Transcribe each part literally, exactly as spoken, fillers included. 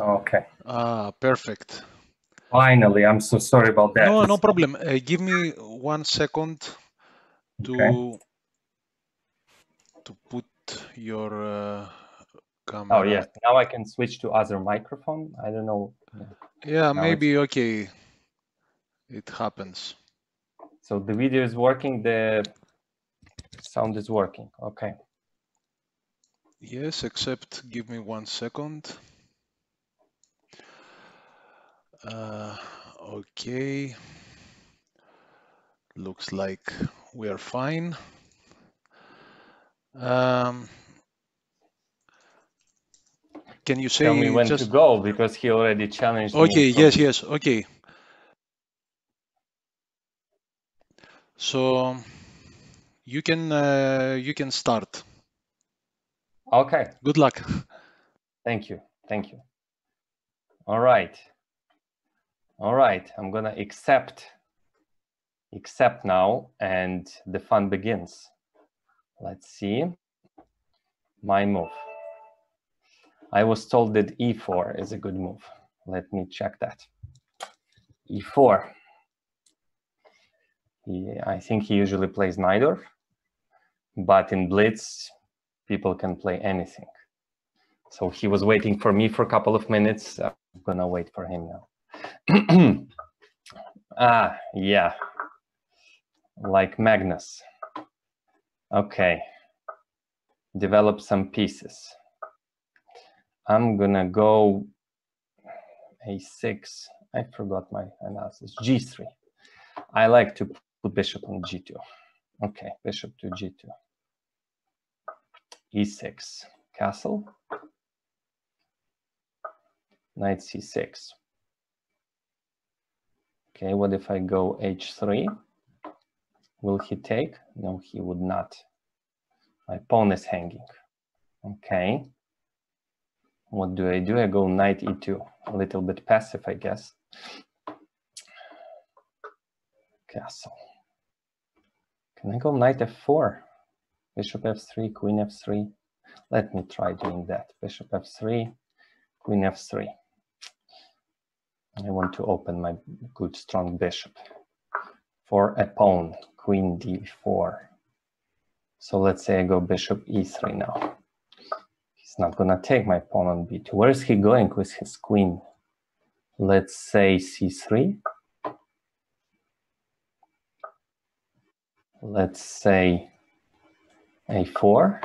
Okay. Ah, perfect. Finally, I'm so sorry about that. No, no problem. Uh, give me one second to okay. to put your uh, camera. Oh yeah, now I can switch to other microphone. I don't know. Yeah, now maybe it's... okay. It happens. So the video is working. The sound is working. Okay. Yes, except give me one second. Uh, okay. Looks like we are fine. Um, can you say? Tell me when just... to go, because he already challenged. Okay. Me. Yes. Yes. Okay. So you can uh, you can start. Okay. Good luck. Thank you. Thank you. All right. All right. I'm gonna accept. Accept now, and the fun begins. Let's see. My move. I was told that e four is a good move. Let me check that. e four. Yeah, I think he usually plays Naidorf, but in blitz, people can play anything. So he was waiting for me for a couple of minutes. I'm gonna wait for him now. Ah, yeah. Like Magnus. Okay. Develop some pieces. I'm gonna go a six. I forgot my analysis. g three. I like to put bishop on g two. Okay, bishop to g two. e six, castle. Knight c six. Okay, what if I go h three? Will he take? No, he would not. My pawn is hanging. Okay. What do I do? I go knight e two. A little bit passive, I guess. Castle. Can I go knight f four? Bishop f three, queen f three. Let me try doing that. Bishop f three, queen f three. I want to open my good strong bishop for a pawn, queen d four. So let's say I go bishop e three now. He's not gonna take my pawn on b two. Where is he going with his queen? Let's say c three. Let's say a four,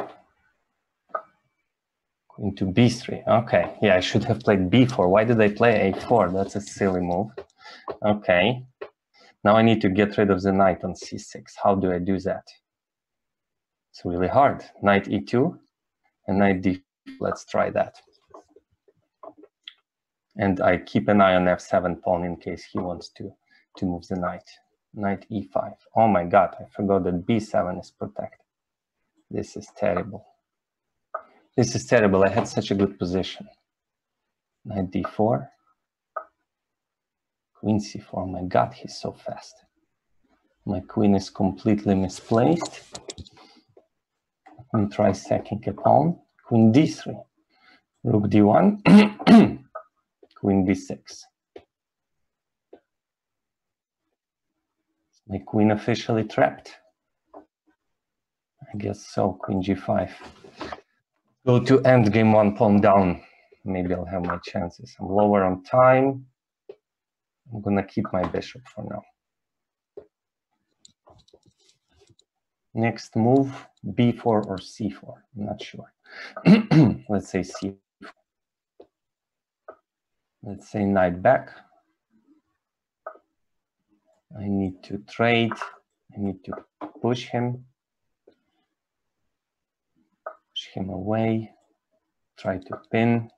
queen to b three. Okay, yeah, I should have played b four. Why did I play a four? That's a silly move. Okay, now I need to get rid of the knight on c six. How do I do that? It's really hard. Knight e two and knight d four. Let's try that. And I keep an eye on f seven pawn in case he wants to, to move the knight. Knight e five. Oh my god, I forgot that b seven is protected. This is terrible. This is terrible. I had such a good position. Knight d four. Queen c four. Oh my god, he's so fast. My queen is completely misplaced. Let me try sacking a pawn. Queen d three. Rook d one. Queen d six. My queen officially trapped. I guess so. Queen g five. Go to endgame, one pawn down. Maybe I'll have my chances. I'm lower on time. I'm gonna keep my bishop for now. Next move, b four or c four. I'm not sure. Let's say c four. Let's say knight back. I need to trade, I need to push him, push him away, try to pin.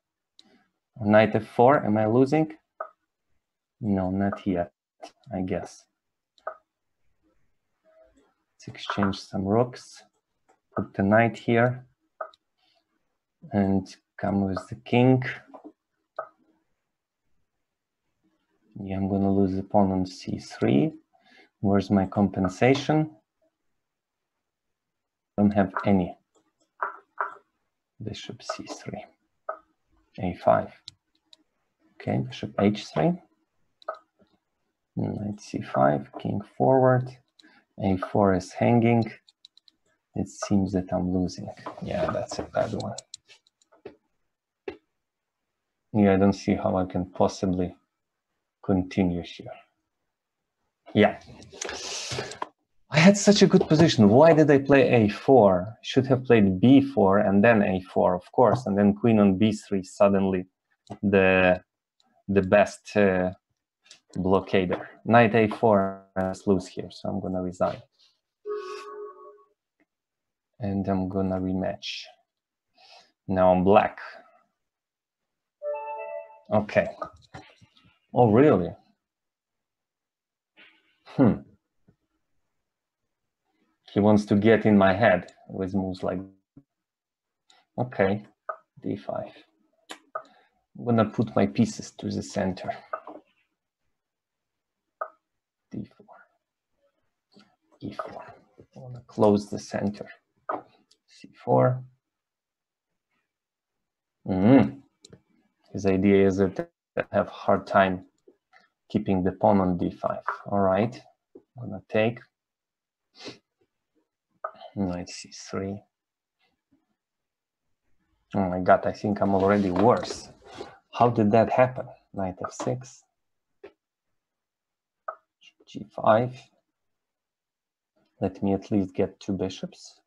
Knight f four, am I losing? No, not yet, I guess. Let's exchange some rooks, put the knight here, and come with the king. Yeah, I'm going to lose the pawn on c three. Where's my compensation? I don't have any. Bishop c three. a five. Okay, bishop h three, knight c five, king forward, a four is hanging. It seems that I'm losing. Yeah, that's a bad one. Yeah, I don't see how I can possibly continue here. Yeah. I had such a good position. Why did I play a four? Should have played b four and then a four, of course, and then queen on b three, suddenly the, the best uh, blockader. Knight a four, I lose here, so I'm going to resign. And I'm going to rematch. Now I'm black. Okay. Oh, really? Hmm. He wants to get in my head with moves like that. Okay, d five. I'm gonna put my pieces to the center. d four, e four. I'm gonna close the center. c four. Mm-hmm. His idea is that I have a hard time keeping the pawn on d five. All right, I'm gonna take knight c three. Oh my god, I think I'm already worse. How did that happen? Knight f six, g five. Let me at least get two bishops.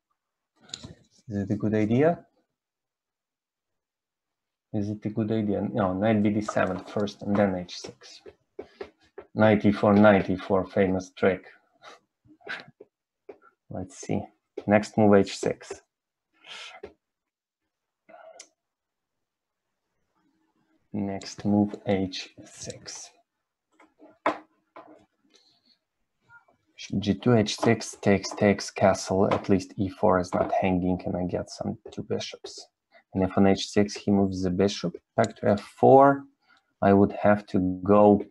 Is it a good idea? Is it a good idea? No, knight b d seven first and then h six. Knight e four, knight e four, famous trick. Let's see. Next move, h six. Next move, h six. g two, h six, takes, takes, castle. At least e four is not hanging, and I get some two bishops. And if on h six he moves the bishop back to f four, I would have to go,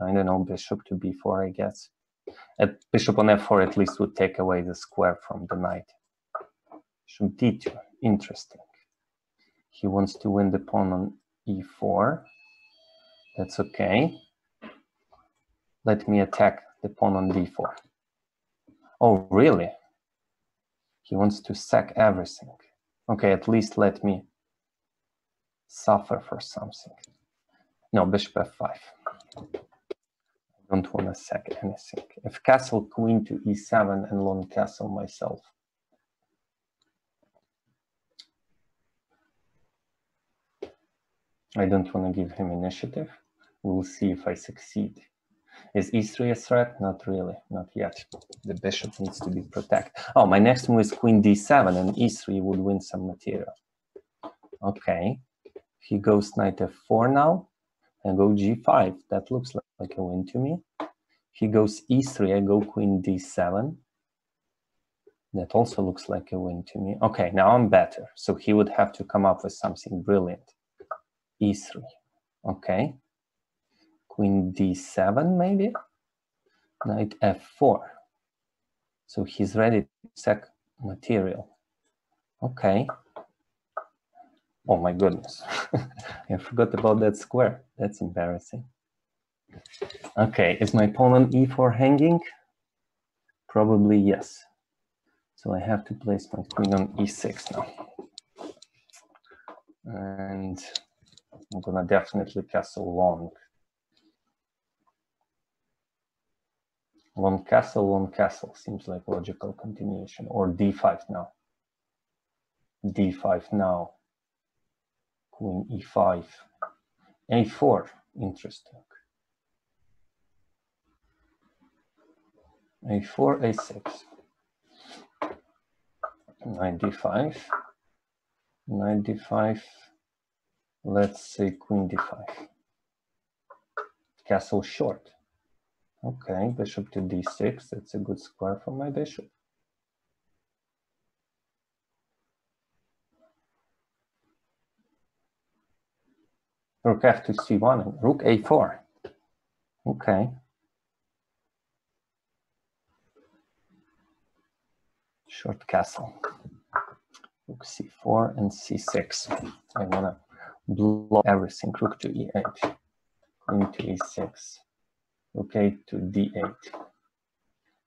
I don't know, bishop to b four, I guess. A bishop on f four at least would take away the square from the knight. Bishop d two, interesting. He wants to win the pawn on e four. That's okay. Let me attack the pawn on d four. Oh, really? He wants to sack everything. Okay, at least let me suffer for something. No, bishop f five. I don't want to sack anything. If castle, queen to e seven and long castle myself. I don't want to give him initiative. We'll see if I succeed. Is e three a threat? Not really, not yet. The bishop needs to be protected. Oh, my next move is queen d seven and e three would win some material. Okay, he goes knight f four now and go g five. That looks like a win to me. He goes e three, I go queen d seven. That also looks like a win to me. Okay, now I'm better. So he would have to come up with something brilliant. e three, okay. Queen d seven, maybe? Knight f four. So he's ready to sack material. Okay. Oh my goodness. I forgot about that square. That's embarrassing. Okay, is my pawn on e four hanging? Probably yes. So I have to place my queen on e six now. And I'm gonna definitely castle long. Long castle, long castle seems like logical continuation. Or d five now. d five now. Queen e five. a four. Interesting. a four, a six. Knight d five. Knight d five. Let's say queen d five. Castle short. Okay, bishop to d six, that's a good square for my bishop. Rook f to c one, and rook a four. Okay. Short castle. Rook c four and c six. I wanna block everything. Rook to e eight. going to e six, okay, to d eight.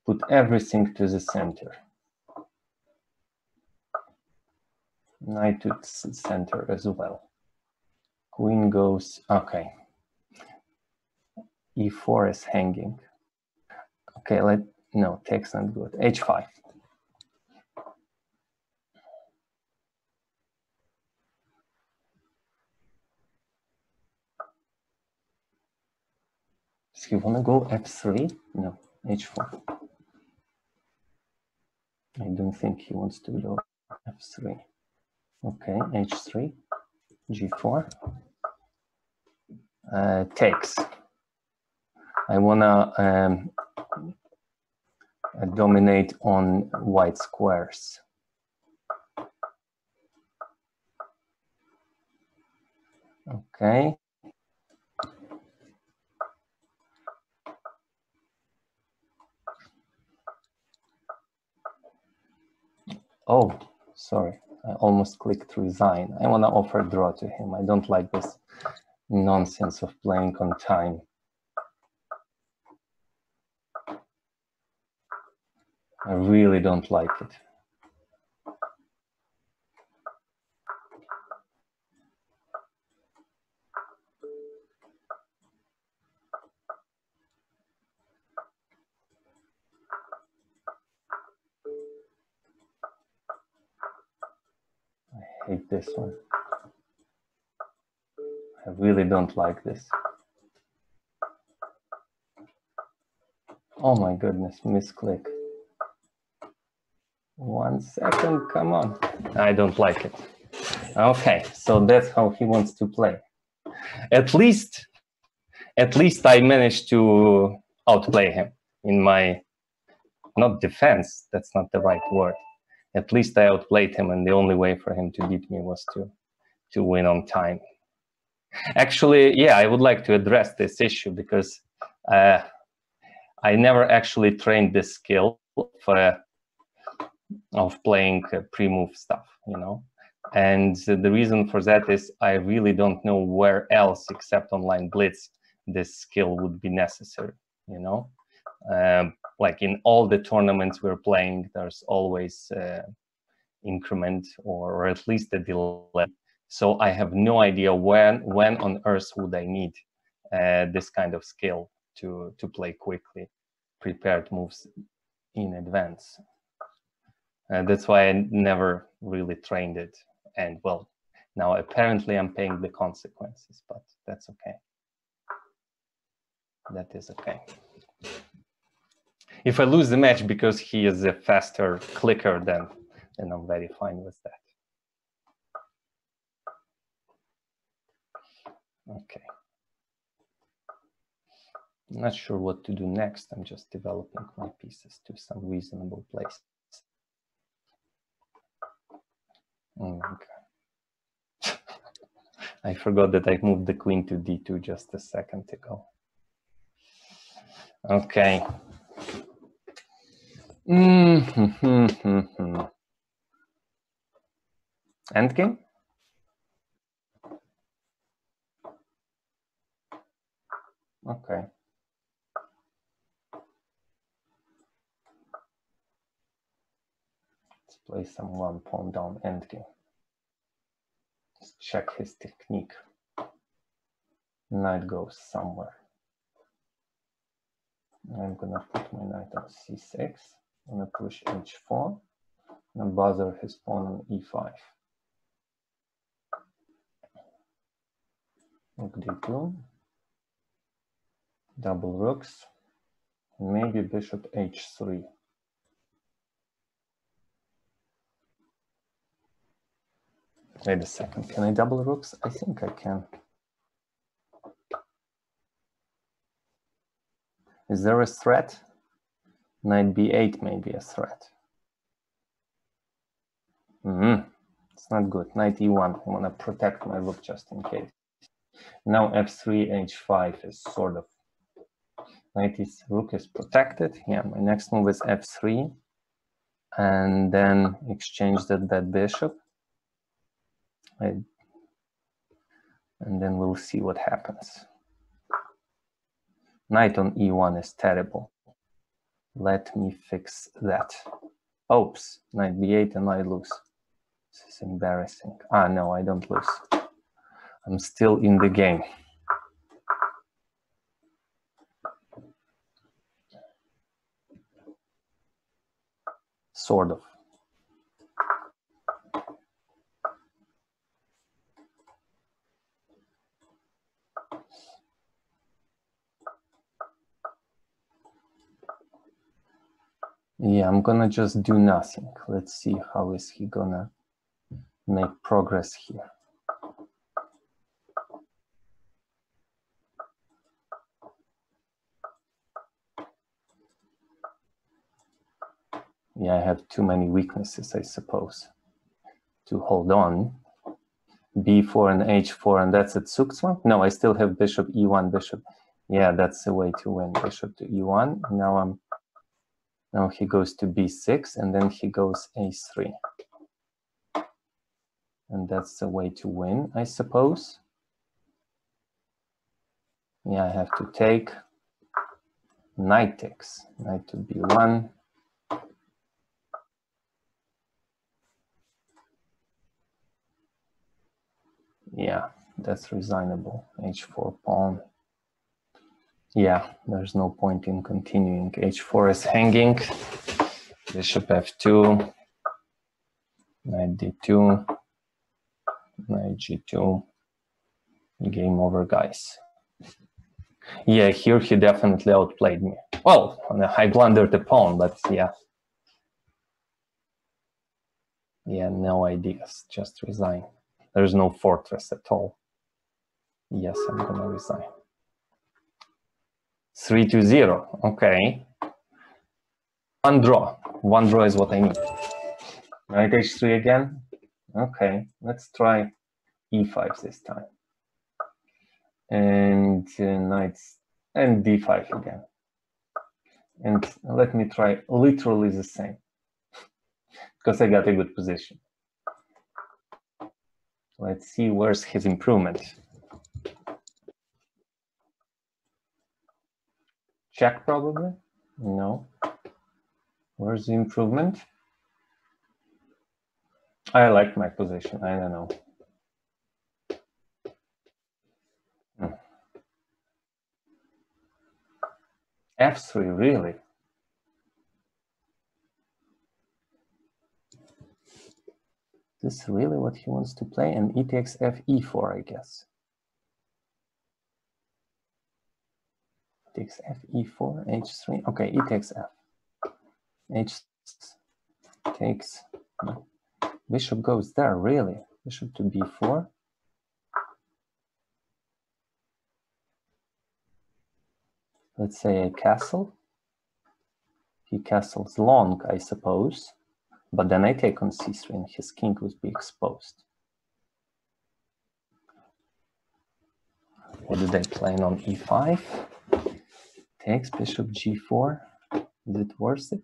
Put everything to the center. Knight to the center as well. Queen goes, okay. e four is hanging. Okay, let, no, takes not good. h five. Does he want to go f three? No, h four. I don't think he wants to go f three. Okay, h three, g four, uh, takes. I wanna um, dominate on white squares. Okay. Oh, sorry. I almost clicked resign. I want to offer draw to him. I don't like this nonsense of playing on time. I really don't like it. I hate this one. I really don't like this. Oh my goodness, misclick. One second, come on. I don't like it. Okay, so that's how he wants to play. At least, at least I managed to outplay him in my, not defense, that's not the right word. At least I outplayed him, and the only way for him to beat me was to, to win on time. Actually, yeah, I would like to address this issue because uh, I never actually trained this skill for a of playing uh, pre-move stuff, you know, and uh, the reason for that is I really don't know where else except online blitz this skill would be necessary, you know. Uh, like in all the tournaments we're playing, there's always uh, increment or, or at least a delay, so I have no idea when when on earth would I need uh, this kind of skill to to play quickly prepared moves in advance. Uh, that's why I never really trained it, and well, now apparently I'm paying the consequences, but that's okay. That is okay. If I lose the match because he is a faster clicker, then, then I'm very fine with that. Okay. I'm not sure what to do next. I'm just developing my pieces to some reasonable place. Okay. I forgot that I moved the queen to d two just a second ago. Okay. Mm-hmm. Endgame? Okay. Play some one pawn down endgame. Let's check his technique. Knight goes somewhere. I'm gonna put my knight on c six. I'm gonna push h four. And bother his pawn on e five. Rook d two. Double rooks. Maybe bishop h three. Wait a second, can I double rooks? I think I can. Is there a threat? Knight b eight may be a threat. Mm-hmm. It's not good. Knight e one, I want to protect my rook just in case. Now f three, h five is sort of... Knight is, rook is protected. Yeah, my next move is f three. And then exchange that, that bishop. I, and then we'll see what happens. Knight on e one is terrible. Let me fix that. Oops, knight b eight and I lose. This is embarrassing. Ah, no, I don't lose. I'm still in the game. Sort of. Yeah, I'm gonna just do nothing. Let's see how is he gonna make progress here. Yeah, I have too many weaknesses, I suppose, to hold on. b four and h four, and that's at Zugzwang? No, I still have bishop e one, bishop. Yeah, that's the way to win, bishop to e one. Now I'm Now he goes to b six, and then he goes a three. And that's the way to win, I suppose. Yeah, I have to take. Knight takes. Knight to b one. Yeah, that's resignable. h four pawn. Yeah, there's no point in continuing. h four is hanging. Bishop f two. Knight d two. Knight g two. Game over, guys. Yeah, here he definitely outplayed me. Well, I blundered the pawn, but yeah. Yeah, no ideas. Just resign. There's no fortress at all. Yes, I'm gonna resign. Three to zero, okay. One draw, one draw is what I need. Knight h three again, okay. Let's try e five this time. And uh, knights, and d five again. And let me try literally the same, because I got a good position. Let's see where's his improvement. Check probably? No. Where's the improvement? I like my position, I don't know. Hmm. f three, really? This is really what he wants to play, and e takes f, e four, I guess. Takes f, e four, h three. Okay, e takes f. H takes. No. Bishop goes there, really. Bishop to b four. Let's say a castle. He castles long, I suppose. But then I take on c three and his king would be exposed. What do they plan on e five? Takes bishop g four. Is it worth it?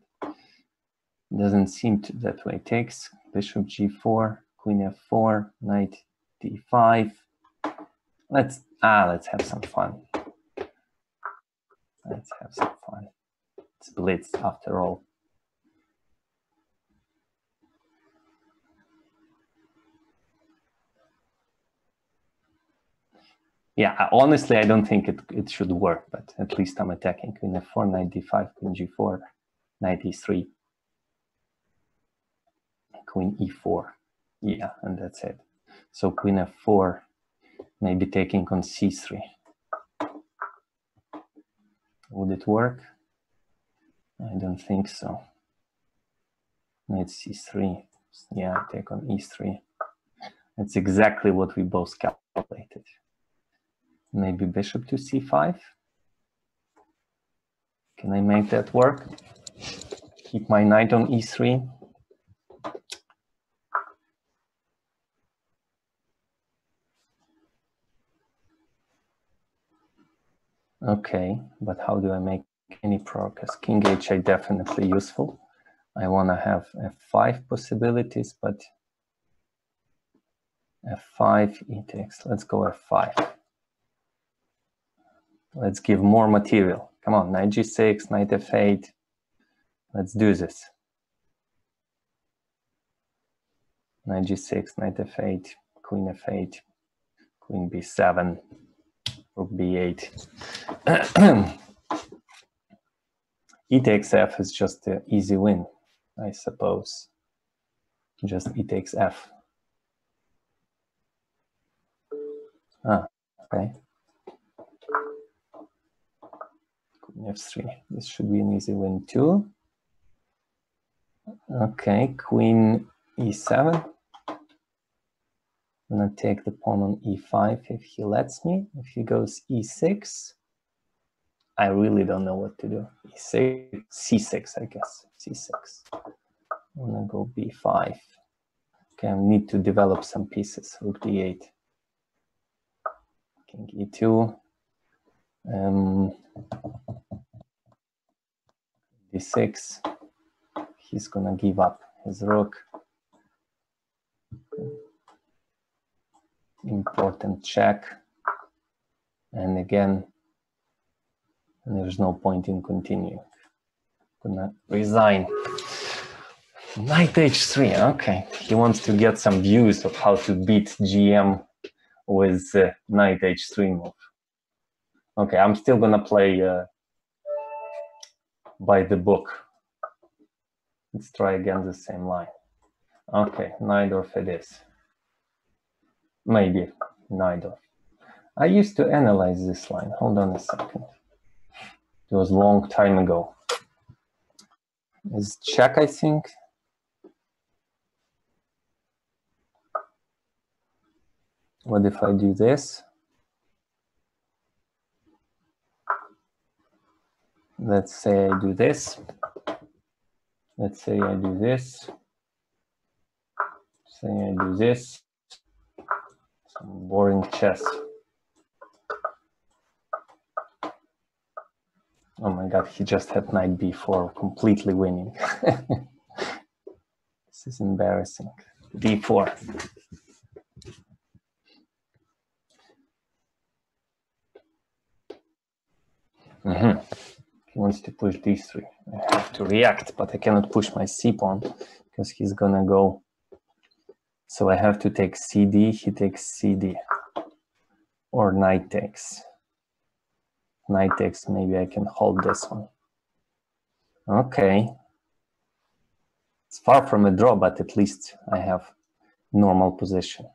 Doesn't seem to that way. Takes bishop g four, queen f four, knight d five. Let's ah let's have some fun. Let's have some fun. It's blitz after all. Yeah, honestly, I don't think it, it should work, but at least I'm attacking. Queen f four, knight d five, queen g four, knight e three, queen e four. Yeah, and that's it. So queen f four, maybe taking on c three. Would it work? I don't think so. Knight c three. Yeah, take on e three. That's exactly what we both calculated. Maybe bishop to c five. Can I make that work? Keep my knight on e three. Okay, but how do I make any progress? King h is definitely useful. I want to have f five possibilities, but f five, e takes. Let's go f five. Let's give more material. Come on, knight g six, knight f eight. Let's do this. Knight g six, knight f eight, queen f eight, queen b seven, rook b eight. E takes f is just an easy win, I suppose. Just e takes f. Ah, okay. Queen f three. This should be an easy win too. Okay, queen e seven. I'm gonna take the pawn on e five if he lets me. If he goes e six, I really don't know what to do. e six, c six, I guess. c six. I'm gonna go b five. Okay, I need to develop some pieces. Rook d eight. King e two. Um, d six. He's gonna give up his rook. Important check. And again, there's no point in continuing. I'm gonna resign. Knight h three. Okay, he wants to get some views of how to beat G M with uh, knight h three move. Okay, I'm still gonna play uh, by the book. Let's try again the same line. Okay, Naidorf it is. Maybe Naidorf. I used to analyze this line. Hold on a second. It was a long time ago. It's check, I think. What if I do this? Let's say I do this. Let's say I do this. Say I do this. Some boring chess. Oh my god, he just had knight b four, completely winning. This is embarrassing. d four. Mm-hmm. He wants to push d three. I have to react, but I cannot push my c pawn because he's gonna go. So I have to take cd, he takes cd. Or knight takes. Knight takes, maybe I can hold this one. Okay. It's far from a draw, but at least I have normal position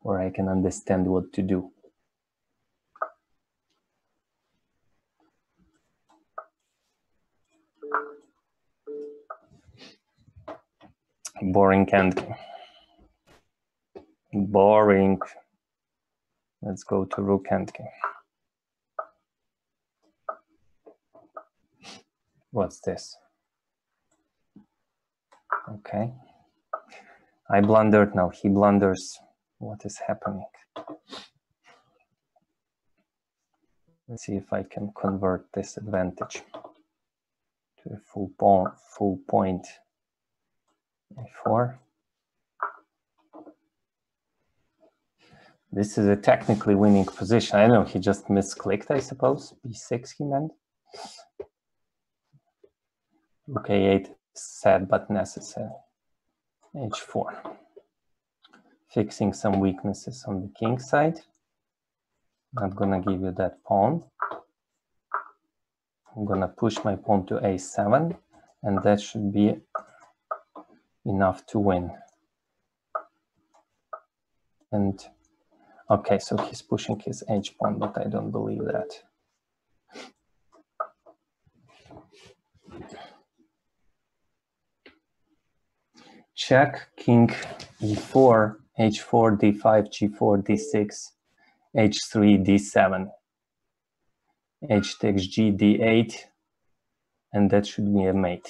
where I can understand what to do. Boring endgame. Boring. Let's go to rook endgame. What's this? Okay. I blundered now. He blunders. What is happening? Let's see if I can convert this advantage to a full pawn, full point. a four. This is a technically winning position. I know he just misclicked, I suppose. b six he meant. Rook a eight, sad but necessary. h four. Fixing some weaknesses on the king side. Not gonna give you that pawn. I'm gonna push my pawn to a seven, and that should be enough to win. And okay, so he's pushing his h pawn, but I don't believe that. Check, king e four, h four, d five, g four, d six, h three, d seven, h takes g, d eight, and that should be a mate.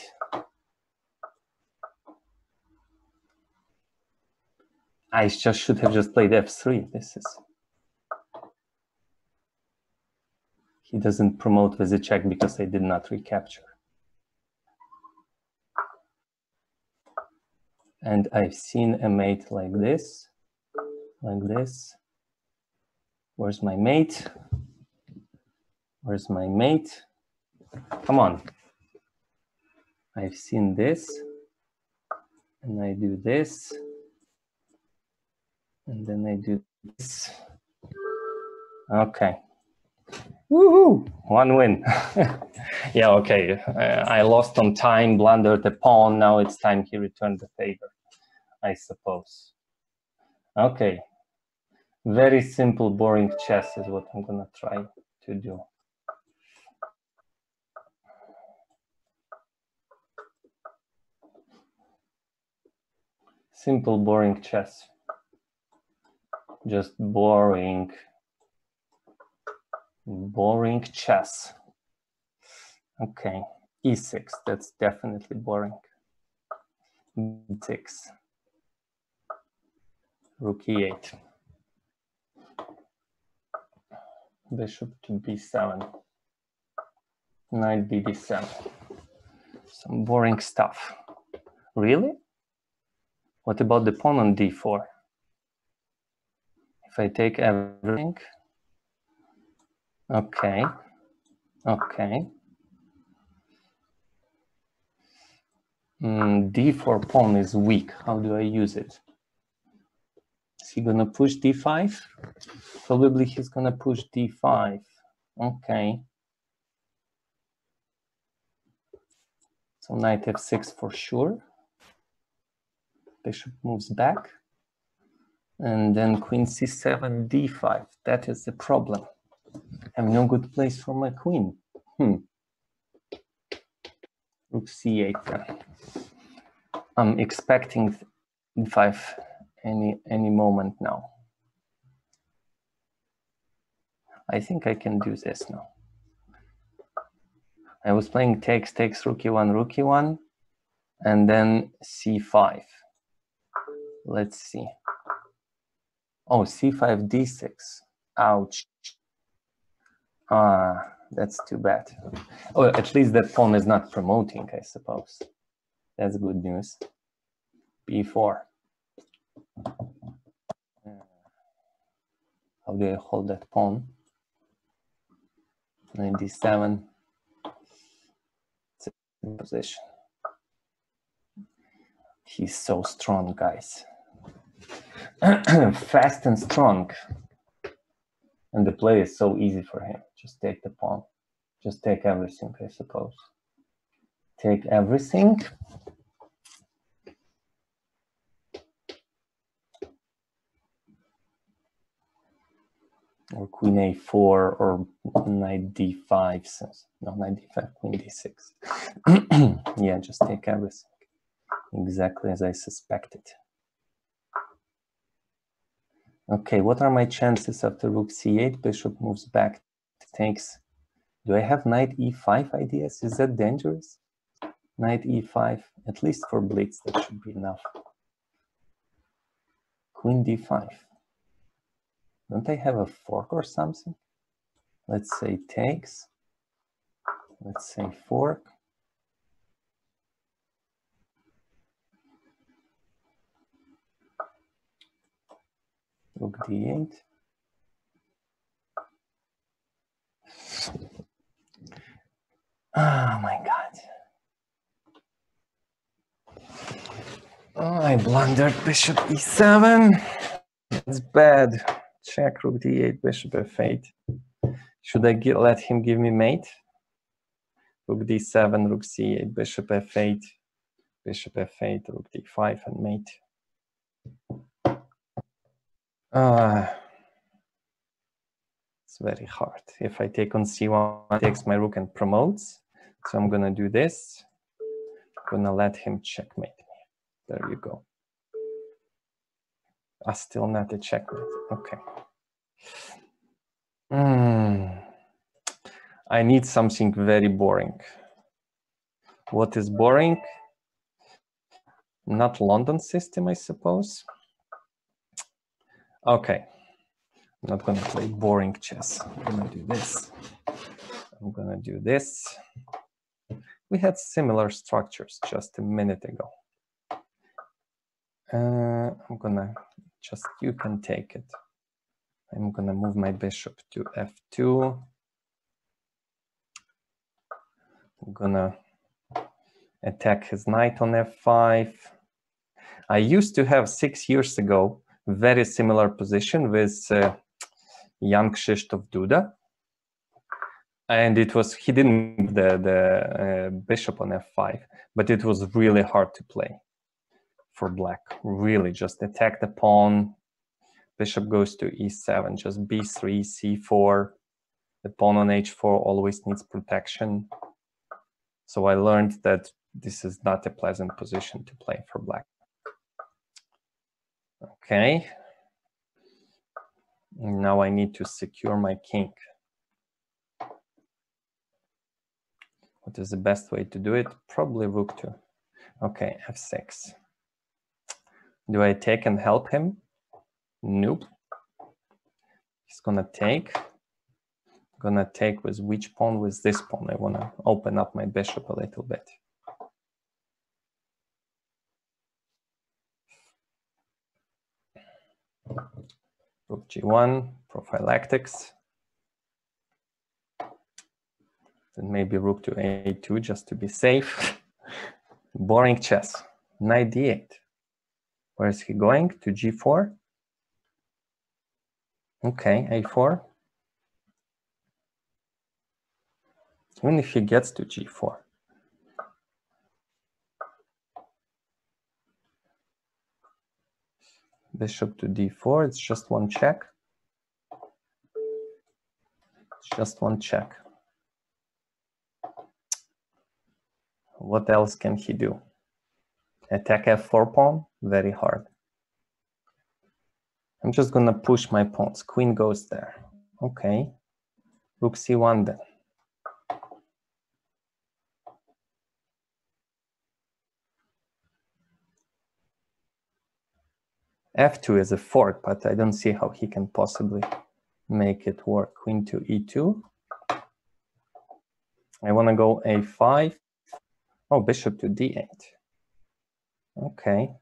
I just should have just played f three. This is. He doesn't promote with a check because I did not recapture. And I've seen a mate like this, like this, Where's my mate? Where's my mate? Come on. I've seen this. And I do this. And then I do this. Okay. Woohoo! One win. Yeah, okay. Uh, I lost on time, blundered a pawn. Now it's time he returned the favor, I suppose. Okay. Very simple, boring chess is what I'm gonna try to do. Simple, boring chess. Just boring. Boring chess. Okay, e six, that's definitely boring. e six. Rook e eight. Bishop to b seven. Knight b d seven. Some boring stuff. Really? What about the pawn on d four? If I take everything. Okay. Okay. Mm, d four pawn is weak. How do I use it? Is he gonna push d five? Probably he's gonna push d five. Okay. So knight f six for sure. Bishop moves back. And then queen c seven, d five. That is the problem. I have no good place for my queen. Hmm. Rook c eight then. I'm expecting d five any any moment now. I think I can do this now. I was playing takes, takes, rook e one, rook e one, and then c five. Let's see. Oh, c five, d six. Ouch. Ah, that's too bad. Oh, at least that pawn is not promoting, I suppose. That's good news. b four. How do I hold that pawn? ninety-seven. It's a good position. He's so strong, guys. Fast and strong. And the play is so easy for him. Just take the pawn. Just take everything, I suppose. Take everything. Or queen a four or knight d five. No, knight d five, queen d six. Yeah, just take everything. Exactly as I suspected. Okay, what are my chances after rook c eight? Bishop moves back, takes. Do I have knight e five ideas? Is that dangerous? Knight e five, at least for blitz, that should be enough. Queen d five. Don't I have a fork or something? Let's say takes. Let's say fork. Rook d eight. Oh my god. Oh, I blundered bishop e seven. That's bad. Check rook d eight, bishop f eight. Should I get, let him give me mate? Rook d seven, rook c eight, bishop f eight, bishop f eight, rook d five, and mate. Uh, it's very hard. If I take on c one, I takes my rook and promotes. So I'm gonna do this. I'm gonna let him checkmate me. There you go. Ah, still not a checkmate. Okay. Mm. I need something very boring. What is boring? Not London system, I suppose. Okay, I'm not gonna play boring chess. I'm gonna do this. I'm gonna do this. We had similar structures just a minute ago. Uh, I'm gonna just, you can take it. I'm going to move my bishop to f two. I'm going to attack his knight on f five. I used to have six years ago very similar position with uh, Jan Krzysztof Duda, and it was he didn't move the the uh, bishop on f five, but it was really hard to play for black. Really, just attack the pawn. Bishop goes to e seven, just b three, c four. The pawn on h four always needs protection. So I learned that this is not a pleasant position to play for black. Okay. Now I need to secure my king. What is the best way to do it? Probably rook two. Okay, f six. Do I take and help him? Nope. He's gonna take. I'm gonna take with which pawn? With this pawn. I wanna open up my bishop a little bit. Rook g one, prophylactics. Then maybe rook to a two just to be safe. Boring chess. Knight d eight. Where is he going? To g four? Okay, a four. Even if he gets to g four. Bishop to d four, it's just one check. It's just one check. What else can he do? Attack f four pawn, very hard. I'm just gonna push my pawns. Queen goes there. Okay. Rook c one then. f two is a fork, but I don't see how he can possibly make it work. Queen to e two. I wanna go a five. Oh, bishop to d eight. Okay.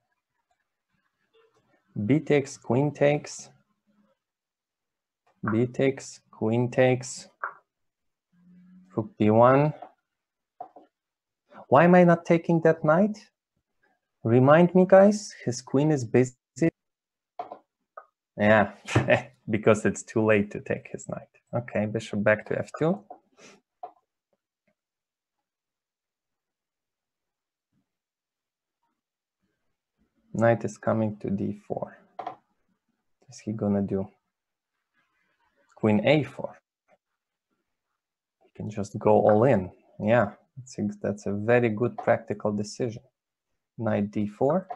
B takes, queen takes. B takes, queen takes. Rook b one. Why am I not taking that knight? Remind me, guys, his queen is busy. Yeah, because it's too late to take his knight. Okay, bishop back to f two. Knight is coming to d four. What is he gonna do? Queen a four. He can just go all in. Yeah, that's a very good practical decision. Knight d four,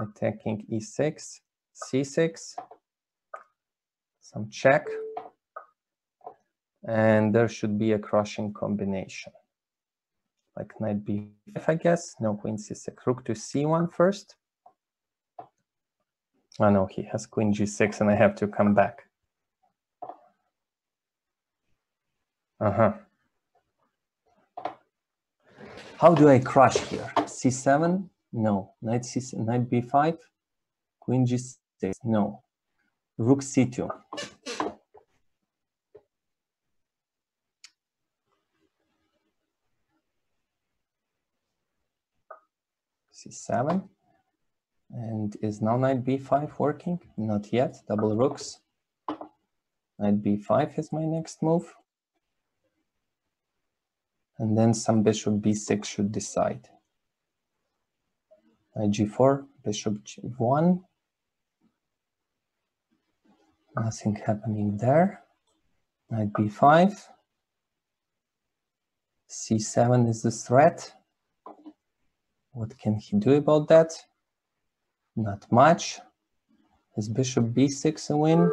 attacking e six, c six, some check, and there should be a crushing combination. Like knight b five, I guess. No, queen c six. Rook to c one first. Oh no, he has queen g six and I have to come back. Uh-huh. How do I crush here? c seven? No. Knight c six, knight b five? Queen g six? No. Rook c two. c seven. And is now knight b five working? Not yet. Double rooks. Knight b five is my next move. And then some bishop b six should decide. Knight g four, bishop g one. Nothing happening there. Knight b five. c seven is the threat. What can he do about that? Not much. Is bishop b six a win?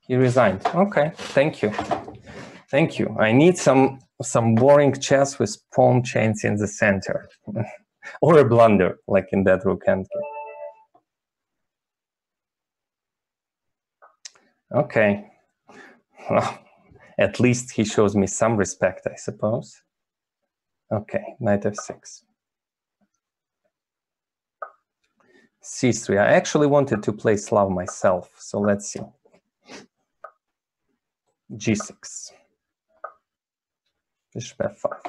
He resigned. Okay, thank you. Thank you. I need some some boring chess with pawn chains in the center. Or a blunder, like in that rook endgame. Okay. Well, at least he shows me some respect, I suppose. Okay, knight f six. c three. I actually wanted to play Slav myself, so let's see. g six, bishop f five.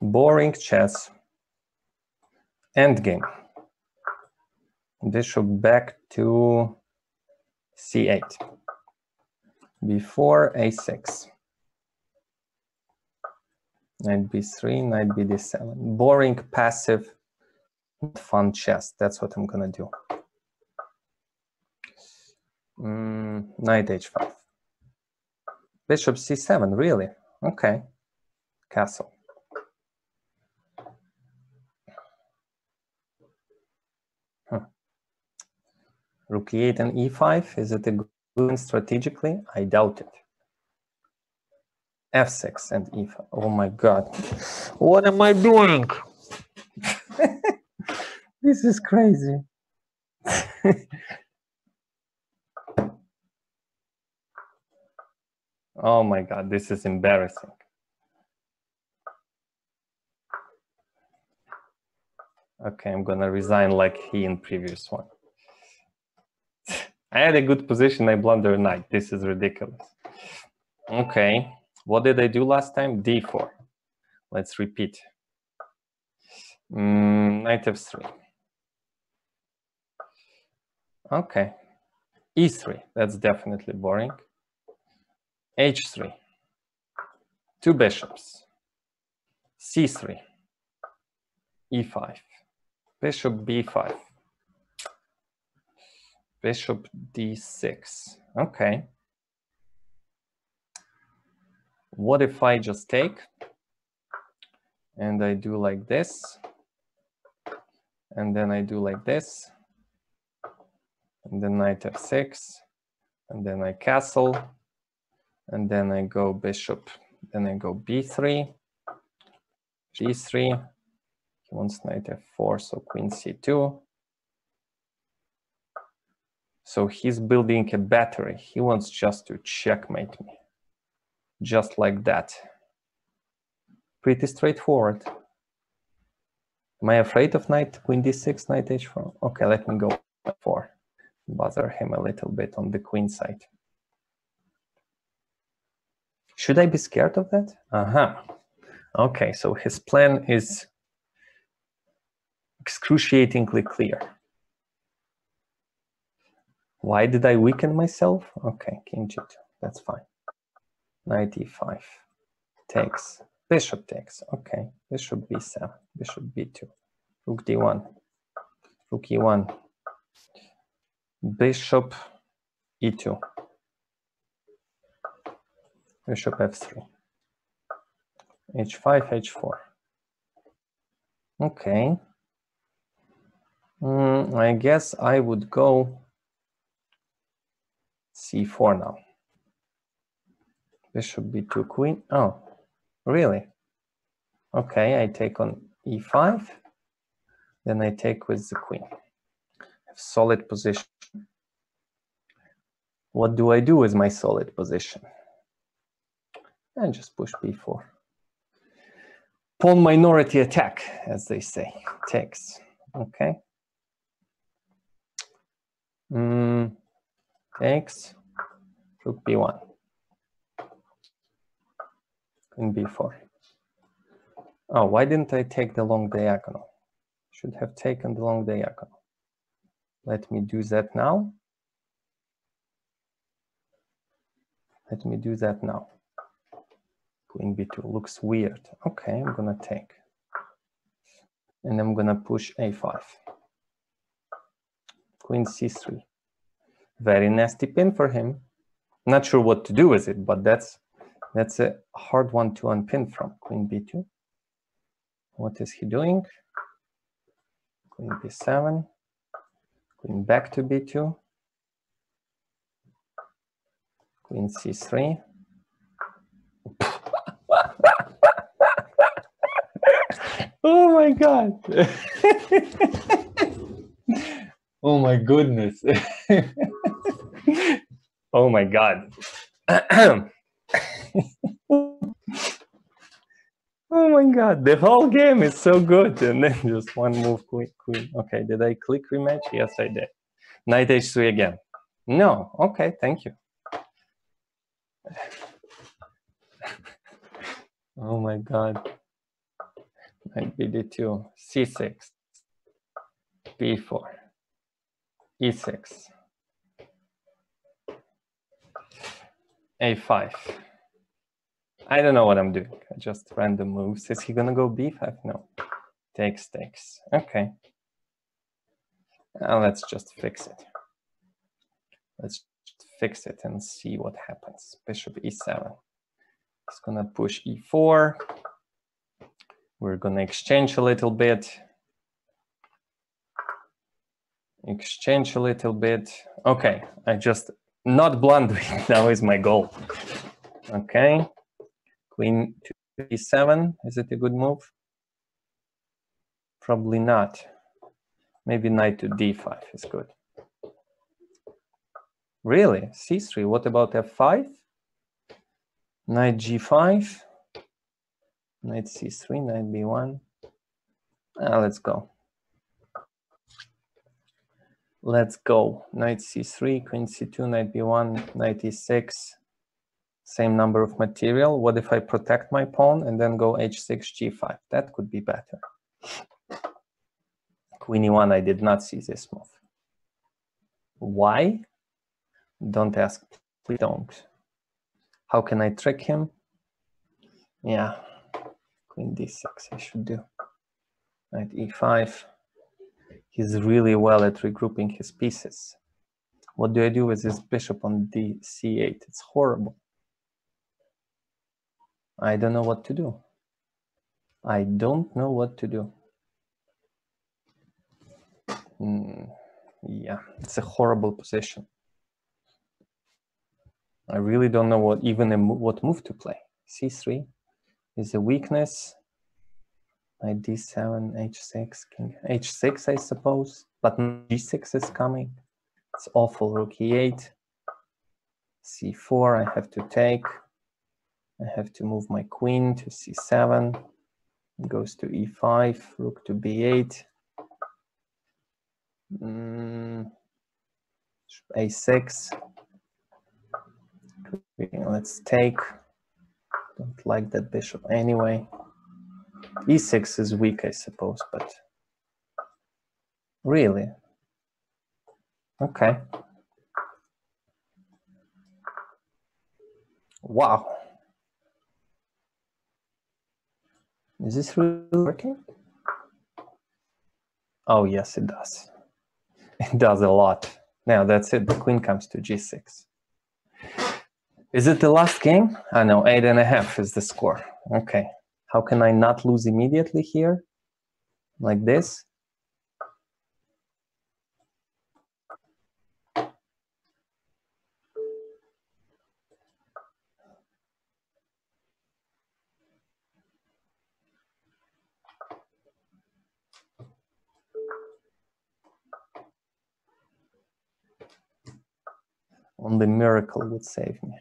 Boring chess. Endgame. Bishop back to c eight. Before a six. Knight b three, knight b d seven. Boring, passive, fun chess. That's what I'm gonna do. Mm, knight h five. Bishop c seven, really? Okay. Castle. Huh. Rook e eight and e five. Is it a good one strategically? I doubt it. f six and e five. Oh my god. What am I doing? This is crazy. Oh my god, this is embarrassing. Okay, I'm gonna resign like he in previous one. I had a good position, I blunder knight. This is ridiculous. Okay, what did I do last time? d four. Let's repeat. Mm, knight f three. Okay, e three, that's definitely boring. h three, two bishops, c three, e five, bishop b five, bishop d six. Okay. What if I just take and I do like this, and then I do like this, and then knight f six, and then I castle, and then I go bishop, then I go b three, g three, he wants knight f four, so queen c two. So he's building a battery, he wants just to checkmate me, just like that. Pretty straightforward. Am I afraid of knight, queen d six, knight h four? Okay, let me go f four, bother him a little bit on the queen side. Should I be scared of that? Uh-huh. Okay, so his plan is excruciatingly clear. Why did I weaken myself? Okay, king g two, that's fine. Knight e five, takes, bishop takes, okay. Bishop b seven, bishop b two, rook d one, rook e one, bishop e two. Bishop f three, h five, h four. Okay. Mm, I guess I would go c four now. Bishop b two, queen. Oh, really? Okay, I take on e five, then I take with the queen. Solid position. What do I do with my solid position? And just push b four. Pawn minority attack, as they say. Takes. Okay. Mm, takes. Rook b one. Queen b four. Oh, why didn't I take the long diagonal? Should have taken the long diagonal. Let me do that now. Let me do that now. Queen b two looks weird. Okay, I'm gonna take. And I'm gonna push a five. Queen c three. Very nasty pin for him. Not sure what to do with it, but that's that's a hard one to unpin from. Queen b two. What is he doing? Queen b seven. Queen back to b two. Queen c three. Oh my god. Oh my goodness. Oh my god. Oh my god, the whole game is so good. And then just one move, queen, queen. Okay, did I click rematch? Yes, I did. Knight h three again. No, okay, thank you. Oh my god. Knight b d two, c six, b four, e six, a five. I don't know what I'm doing. I just random moves. Is he gonna go b five? No. Takes, takes. Okay. Now let's just fix it. Let's just fix it and see what happens. Bishop e seven. It's gonna push e four. We're gonna exchange a little bit. Exchange a little bit. Okay, I just not blundering. Now is my goal. Okay. Queen to e seven. Is it a good move? Probably not. Maybe knight to d five is good. Really? c three. What about f five? Knight g five. Knight c three. Knight b one. Ah, let's go. Let's go. Knight c three. Queen c two. Knight b one. Knight e six. Same number of material. What if I protect my pawn and then go h six, g five? That could be better. Queen e one, I did not see this move. Why? Don't ask, please don't. How can I trick him? Yeah, queen d six I should do. Knight e five. He's really well at regrouping his pieces. What do I do with this bishop on d c eight? It's horrible. I don't know what to do. I don't know what to do. Mm, yeah, it's a horrible position. I really don't know what even a, what move to play. c three is a weakness. Knight d seven, h six, king h six, I suppose. But g six is coming. It's awful. Rook e eight. c four, I have to take. I have to move my queen to c seven, it goes to e five, rook to b eight, mm, a six, let's take, don't like that bishop anyway, e six is weak I suppose, but really, okay, wow. Is this really working? Oh, yes, it does. It does a lot. Now that's it. The queen comes to g six. Is it the last game? I oh, know, eight and a half is the score. Okay. How can I not lose immediately here? Like this? Only miracle would save me.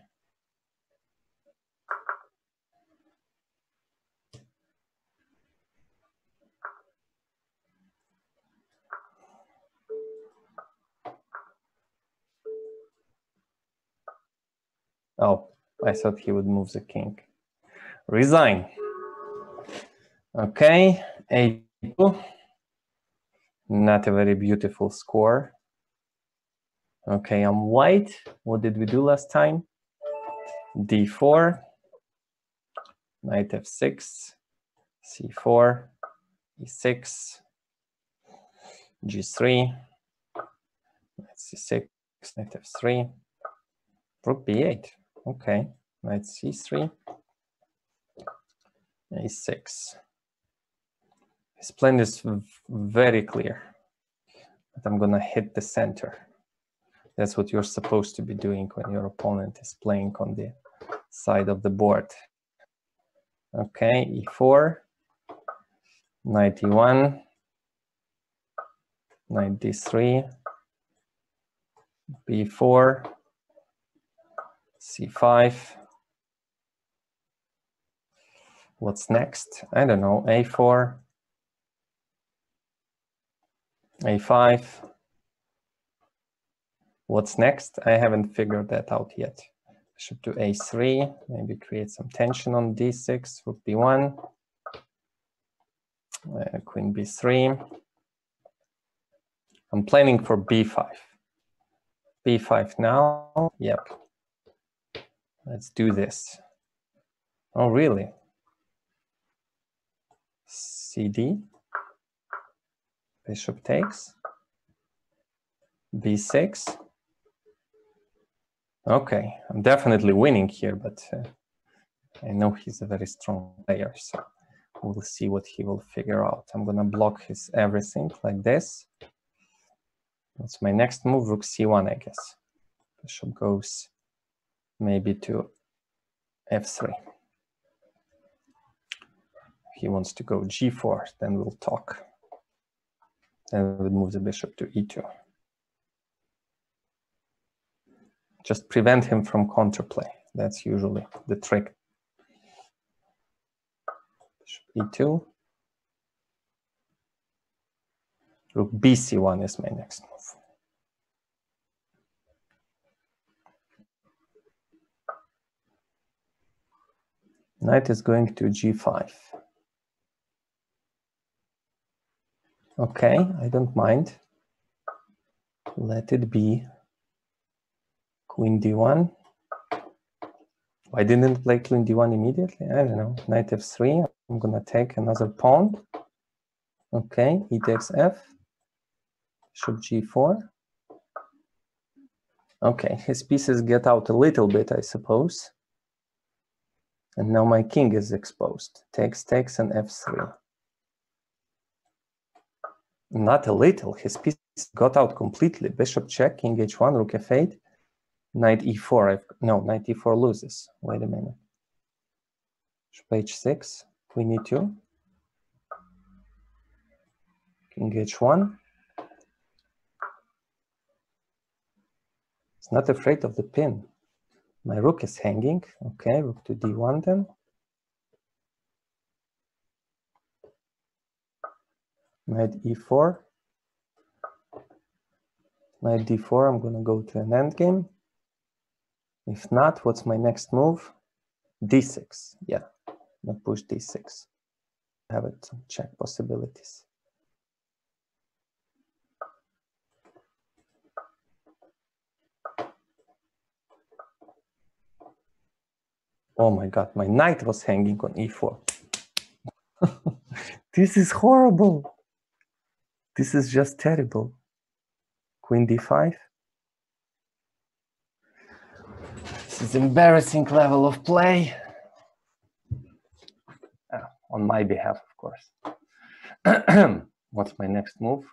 Oh, I thought he would move the king. Resign. Okay, a two. Not a very beautiful score. Okay, I'm white. What did we do last time? d four, knight f six, c four, e six, g three, knight c six, knight f three, rook b eight. Okay, knight c three, a six. His plan is very clear, but I'm gonna hit the center. That's what you're supposed to be doing when your opponent is playing on the side of the board. Okay, e four, knight e one, knight d three, b four, c five. What's next? I don't know, a four, a five. What's next? I haven't figured that out yet. Bishop to a three, maybe create some tension on d six, rook b one, uh, queen b three. I'm planning for b five. b five now, yep. Let's do this. Oh, really? C D, bishop takes, b six. Okay, I'm definitely winning here, but uh, I know he's a very strong player, so we'll see what he will figure out. I'm gonna block his everything like this. That's my next move, rook c one, I guess. Bishop goes maybe to f three. He wants to go g four, then we'll talk. Then we'll move the bishop to e two. Just prevent him from counterplay. That's usually the trick. Bishop e two. Rook b c one is my next move. Knight is going to g five. Okay, I don't mind. Let it be. Queen d one. I didn't play queen d one immediately. I don't know. Knight f three. I'm gonna take another pawn. Okay, e takes f. Bishop g four. Okay, his pieces get out a little bit, I suppose. And now my king is exposed. Takes, takes, and f three. Not a little. His pieces got out completely. Bishop check, king h one, rook f eight, knight e four. I've, no, knight e four loses. Wait a minute. Bishop h six, queen e two, king h one. It's not afraid of the pin. My rook is hanging. Okay, rook to d one then. Knight e four. Knight d four, I'm gonna go to an endgame. If not, what's my next move? d six, yeah, not push d six. Have it, check possibilities. Oh my God, my knight was hanging on e four. This is horrible. This is just terrible. Queen d five. This is embarrassing level of play. Ah, on my behalf, of course. What's my next move?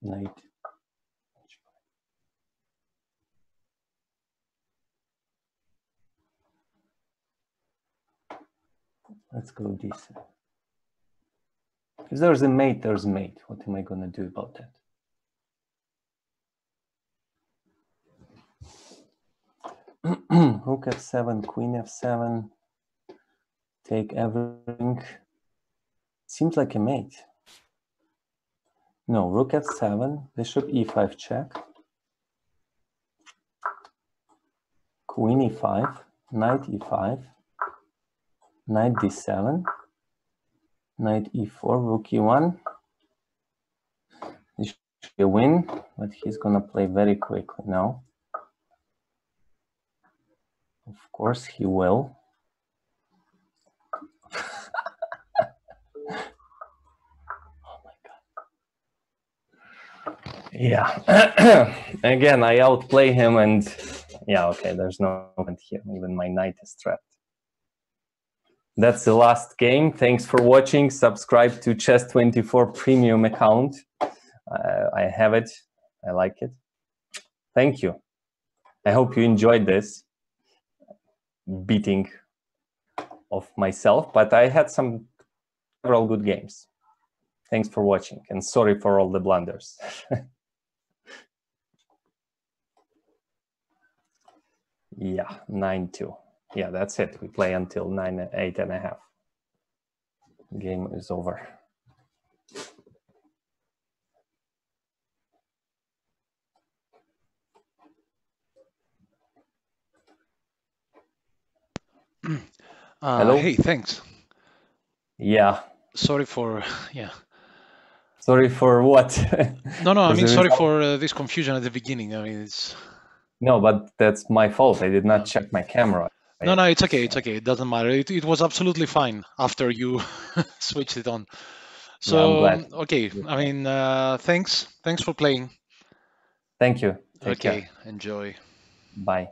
Knight. Let's go d seven. If there's a mate, there's mate. What am I gonna do about that? Rook f seven, queen f seven, take everything. Seems like a mate. No, rook f seven, bishop e five check. Queen e five, knight e five. Knight d seven, knight e four, rook e one. This should be a win, but he's gonna play very quickly now. Of course he will. Oh my God. Yeah, again, I outplay him and yeah, okay, there's no moment here. Even my knight is trapped. That's the last game. Thanks for watching. Subscribe to Chess twenty-four premium account. Uh, I have it. I like it. Thank you. I hope you enjoyed this beating of myself, but I had some several good games. Thanks for watching and sorry for all the blunders. Yeah, nine two. Yeah, that's it. We play until nine, eight and a half. Game is over. Uh, Hello. Hey, thanks. Yeah. Sorry for yeah. Sorry for what? No, no. I mean, sorry for uh, this confusion at the beginning. I mean, it's. No, but that's my fault. I did not check my camera. No, no, it's okay. It's okay. It doesn't matter. It it was absolutely fine after you switched it on. So yeah, okay. I mean, uh, thanks. Thanks for playing. Thank you. Take okay. Care. Enjoy. Bye.